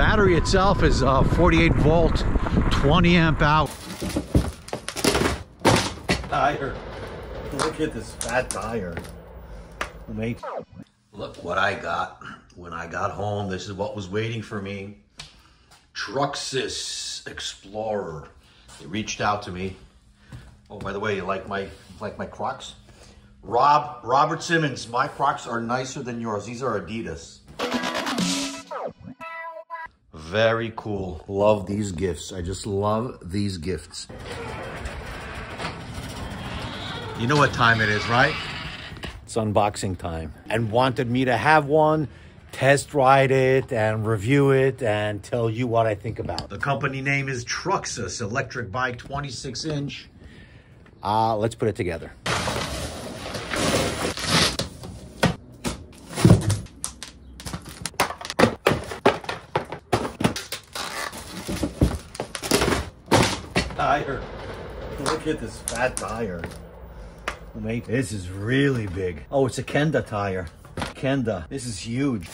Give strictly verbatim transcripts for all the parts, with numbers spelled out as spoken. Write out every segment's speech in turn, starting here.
battery itself is uh, forty-eight volt, twenty amp hour. Tire. Look at this fat tire. Mate. Look what I got when I got home. This is what was waiting for me. Troxus Explorer. They reached out to me. Oh, by the way, you like my like my Crocs? Rob Robert Simmons, my Crocs are nicer than yours. These are Adidas. Very cool. Love these gifts. I just love these gifts. You know what time it is, right? It's unboxing time, and wanted me to have one, test ride it and review it and tell you what I think about it. The company name is Troxus electric bike, twenty-six inch. Uh, let's put it together. Tire. Look at this fat tire. Mate, this is really big. Oh, it's a Kenda tire. Kenda. This is huge.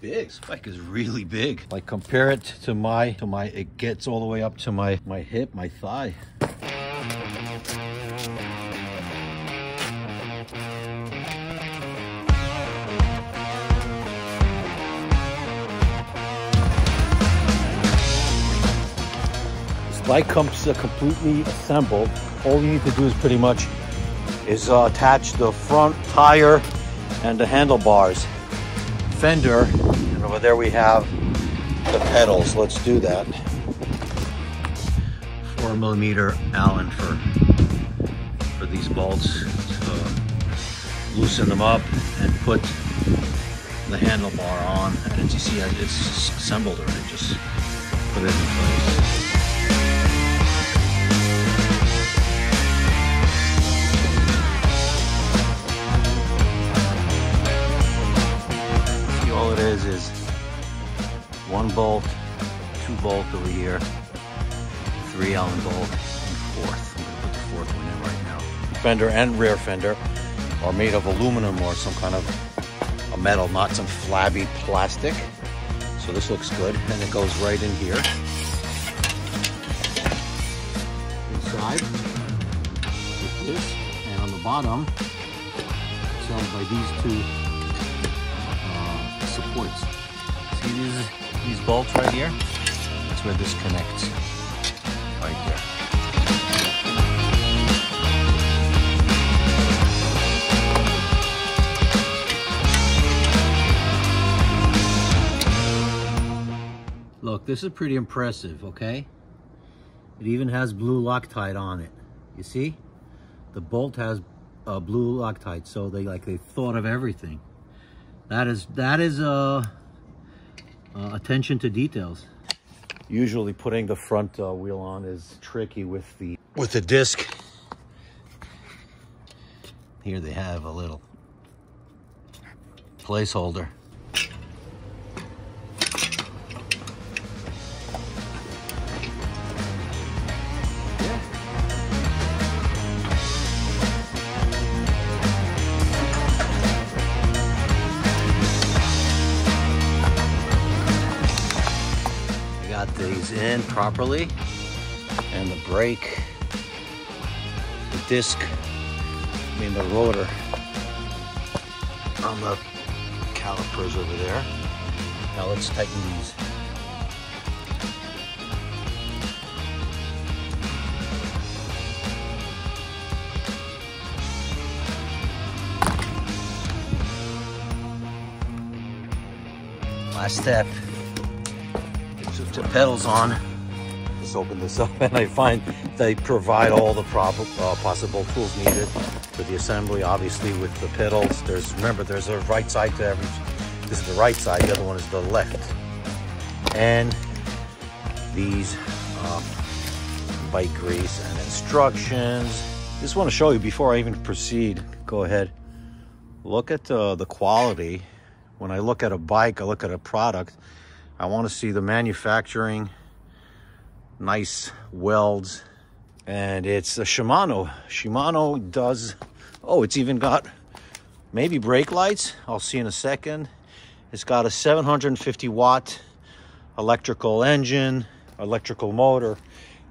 Big. This bike is really big. Like, compare it to my, to my, it gets all the way up to my, my hip, my thigh. This bike comes uh, completely assembled. All you need to do is pretty much is uh, attach the front tire and the handlebars, fender, and over there we have the pedals. Let's do that. Four millimeter Allen for for these bolts to loosen them up and put the handlebar on. And as you see, it's assembled already. Just put it in place. Is one bolt, two bolt over here, three Allen bolt, and fourth. I'm gonna put the fourth one in right now. Fender and rear fender are made of aluminum or some kind of a metal, not some flabby plastic. So this looks good, and it goes right in here. Inside, with this, and on the bottom, it's held by these two supports. See these, these bolts right here? That's where this connects. Right there. Look, this is pretty impressive, okay? It even has blue Loctite on it. You see? The bolt has uh, blue Loctite, so they like they thought of everything. That is, that is uh, uh, attention to details. Usually putting the front uh, wheel on is tricky with the, with the disc. Here they have a little placeholder. These in properly, and the brake, the disc, I mean the rotor on the calipers over there. Now let's tighten these. Last step. To pedals on. Let's open this up, and I find they provide all the proper uh, possible tools needed for the assembly. Obviously, with the pedals, there's remember there's a right side to every. This is the right side. The other one is the left. And these um, bike grease and instructions. Just want to show you before I even proceed. Go ahead. Look at uh, the quality. When I look at a bike, I look at a product. I want to see the manufacturing, nice welds, and it's a Shimano. Shimano does, oh, it's even got maybe brake lights. I'll see in a second. It's got a seven hundred fifty watt electrical engine, electrical motor.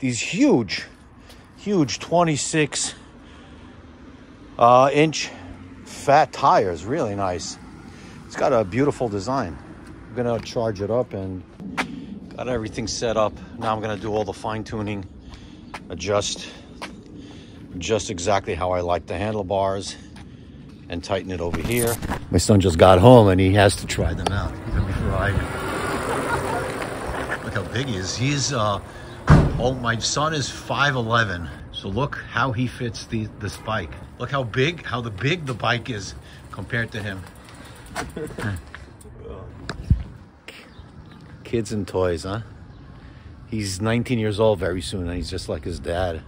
These huge, huge twenty-six uh, inch fat tires, really nice. It's got a beautiful design. I'm gonna charge it up and got everything set up. Now I'm gonna do all the fine tuning, adjust, adjust exactly how I like the handlebars, and tighten it over here. My son just got home and he has to try them out. He's gonna try. Look how big he is. He's, uh, oh, my son is five eleven. So look how he fits the, this bike. Look how big, how the big the bike is compared to him. Kids and toys, huh? He's nineteen years old very soon and he's just like his dad.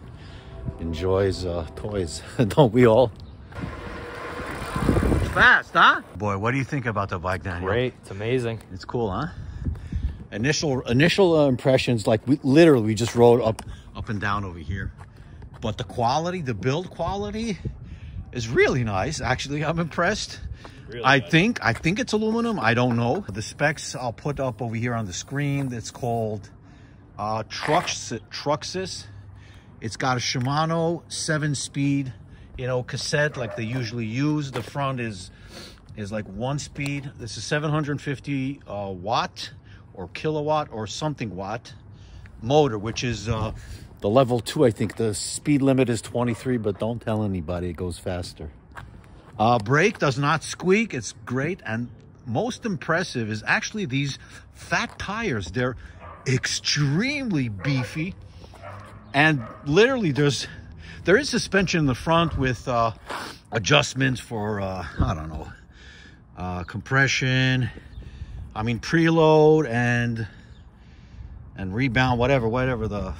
Enjoys uh, toys, don't we all? Fast, huh? Boy, what do you think about the bike, Daniel? Great, it's amazing. It's cool, huh? Initial initial uh, impressions, like we literally we just rode up, up and down over here. But the quality, the build quality, is really nice. Actually, I'm impressed. Really I nice. think I think it's aluminum. I don't know. The specs I'll put up over here on the screen. That's called uh, Troxus. Troxus. It's got a Shimano seven-speed. You know, cassette like they usually use. The front is is like one speed. This is seven hundred fifty uh, watt or kilowatt or something watt motor, which is uh, the level two. I think the speed limit is twenty-three, but don't tell anybody, it goes faster. Uh, brake does not squeak. It's great. And most impressive is actually these fat tires. They're extremely beefy, and literally there's There is suspension in the front with uh, adjustments for, uh, I don't know, uh, compression, I mean, preload and and rebound, whatever, whatever the...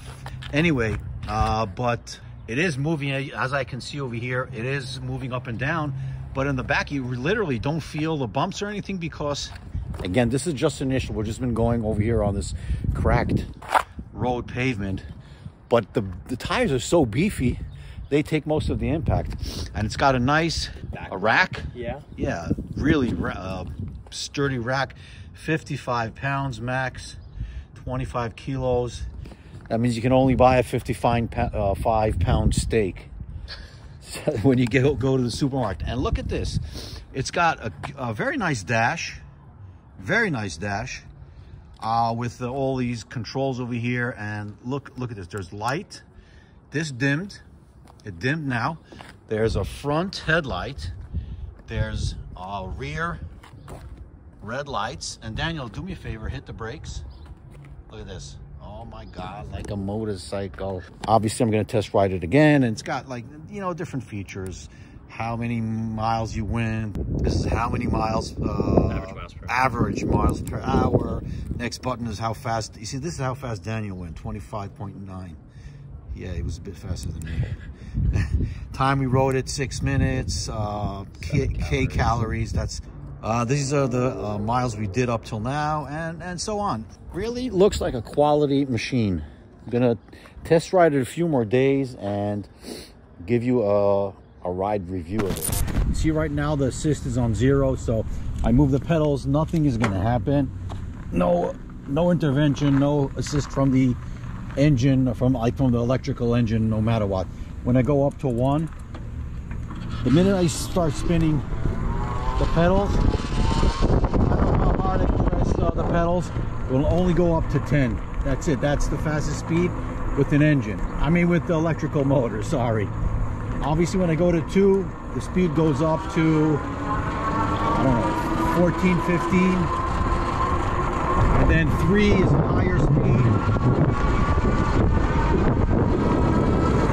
Anyway, uh, but it is moving, as I can see over here, it is moving up and down. But in the back, you literally don't feel the bumps or anything because, again, this is just initial. We've just been going over here on this cracked road pavement. But the, the tires are so beefy, they take most of the impact. And it's got a nice a rack. Yeah. Yeah, really uh, sturdy rack. fifty-five pounds max, twenty-five kilos. That means you can only buy a fifty-five pound steak when you go, go to the supermarket. And look at this. It's got a, a very nice dash, very nice dash. Uh, with the, all these controls over here, and look look at this. There's light. This dimmed. It dimmed now. There's a front headlight. There's uh, rear red lights. And Daniel, do me a favor. Hit the brakes. Look at this. Oh, my God. Like a motorcycle. Obviously, I'm going to test ride it again. And it's got, like, you know, different features. How many miles you win. This is how many miles. Uh, average miles per hour. Average miles per hour. Next button is how fast. You see, this is how fast Daniel went, twenty-five point nine. Yeah, he was a bit faster than me. Time we rode it, six minutes. Uh, K calories. K calories. That's. Uh, these are the uh, miles we did up till now, and and so on. Really looks like a quality machine. I'm gonna test ride it a few more days and give you a. a ride review of it. See, right now the assist is on zero, so I move the pedals, nothing is going to happen. No no intervention, no assist from the engine, from like from the electrical engine, no matter what. When I go up to one, the minute I start spinning the pedals, I don't know how hard I press uh, the pedals, it will only go up to ten. That's it. That's the fastest speed with an engine, I mean with the electrical motor, sorry. Obviously, when I go to two, the speed goes up to, I don't know, fourteen, fifteen. And then three is a higher speed.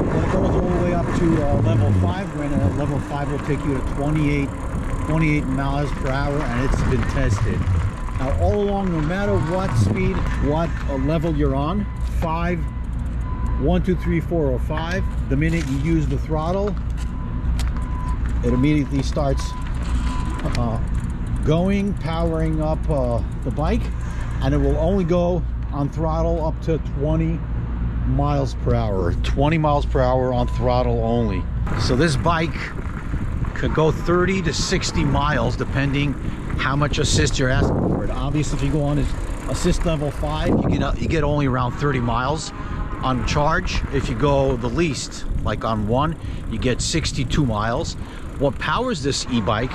And it goes all the way up to uh, level five, when uh, level five will take you to twenty-eight, twenty-eight miles per hour, and it's been tested. Now, all along, no matter what speed, what uh, level you're on, five, one, two, three, four, or five. The minute you use the throttle, it immediately starts uh, going, powering up uh, the bike, and it will only go on throttle up to twenty miles per hour. twenty miles per hour on throttle only. So this bike could go thirty to sixty miles, depending how much assist you're asking for it. Obviously, if you go on it assist level five, you get you get only around thirty miles on charge. If you go the least, like on one, you get sixty-two miles. What powers this e-bike?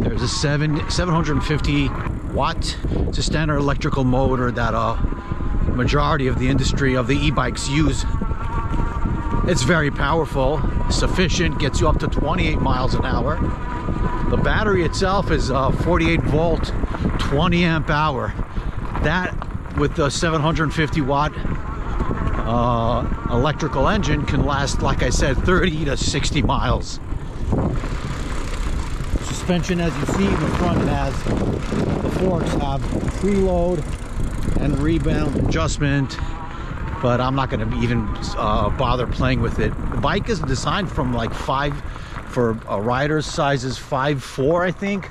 There's a seven seven hundred and fifty watt. It's a standard electrical motor that uh majority of the industry of the e-bikes use. It's very powerful, sufficient, gets you up to twenty-eight miles an hour. The battery itself is uh, forty-eight volt, twenty amp hour. That, with the seven hundred fifty watt uh, electrical engine, can last, like I said, thirty to sixty miles. Suspension, as you see in the front, it has the forks have preload and rebound adjustment, but I'm not going to even uh, bother playing with it. The bike is designed from like five for uh, riders sizes five four, I think,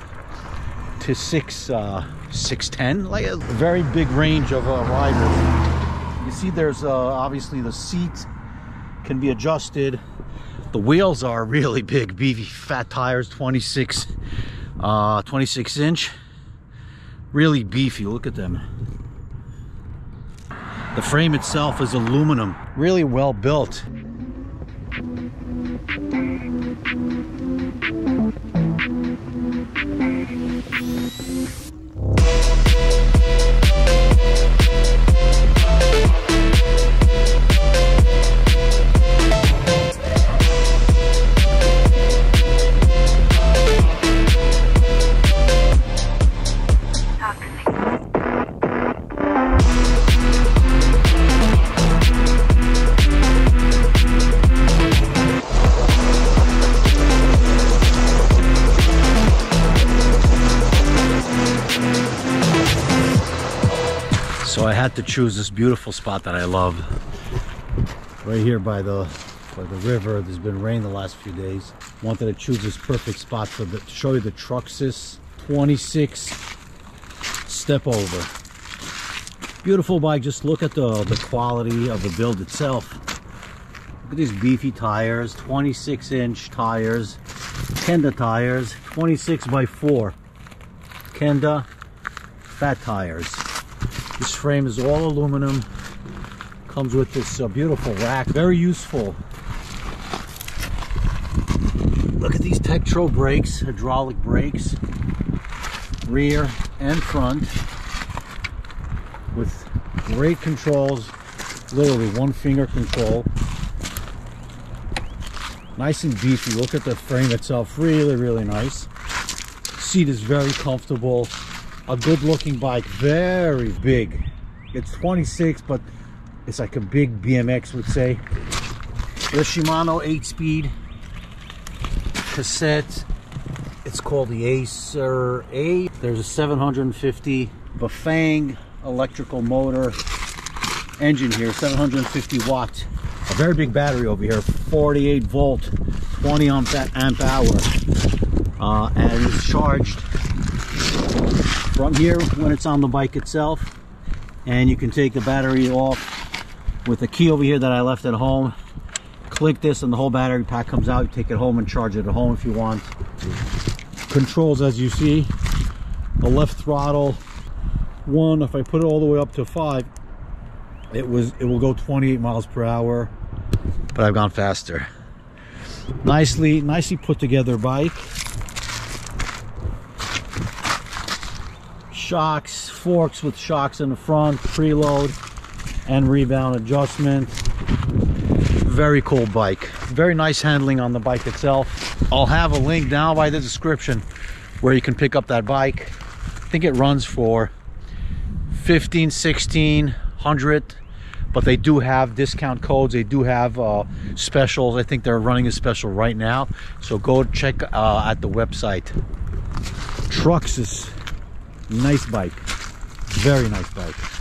to six uh, six ten. Like a very big range of uh, riders. You see, there's uh, obviously the seat can be adjusted. The wheels are really big, beefy, fat tires, twenty-six inch, really beefy. Look at them. The frame itself is aluminum, really well built. So I had to choose this beautiful spot that I love, right here by the by the river. There's been rain the last few days. Wanted to choose this perfect spot for the, to show you the Troxus twenty-six step over. Beautiful bike. Just look at the the quality of the build itself. Look at these beefy tires, twenty-six inch tires, Kenda tires, twenty-six by four, Kenda fat tires. This frame is all aluminum, comes with this uh, beautiful rack, very useful. Look at these Tektro brakes, hydraulic brakes, rear and front, with great controls, literally one finger control. Nice and beefy. Look at the frame itself, really, really nice. Seat is very comfortable. A good looking bike, very big. It's twenty-six, but it's like a big B M X would say. The Shimano eight speed cassette. It's called the Acer A. There's a seven hundred fifty Bafang electrical motor engine here, seven hundred fifty watt. A very big battery over here, forty-eight volt, twenty amp hour. Uh, and it's charged from here when it's on the bike itself, and you can take the battery off with a key over here that I left at home. Click this and the whole battery pack comes out. You take it home and charge it at home if you want. Controls, as you see, the left throttle one, if I put it all the way up to five, it was it will go twenty-eight miles per hour, but I've gone faster. Nicely nicely put together bike. Shocks, forks with shocks in the front, preload and rebound adjustment. Very cool bike. Very nice handling on the bike itself. I'll have a link down by the description where you can pick up that bike. I think it runs for fifteen, sixteen, one hundred, but they do have discount codes. They do have uh, specials. I think they're running a special right now. So go check uh, at the website. Troxus. Nice bike, very nice bike.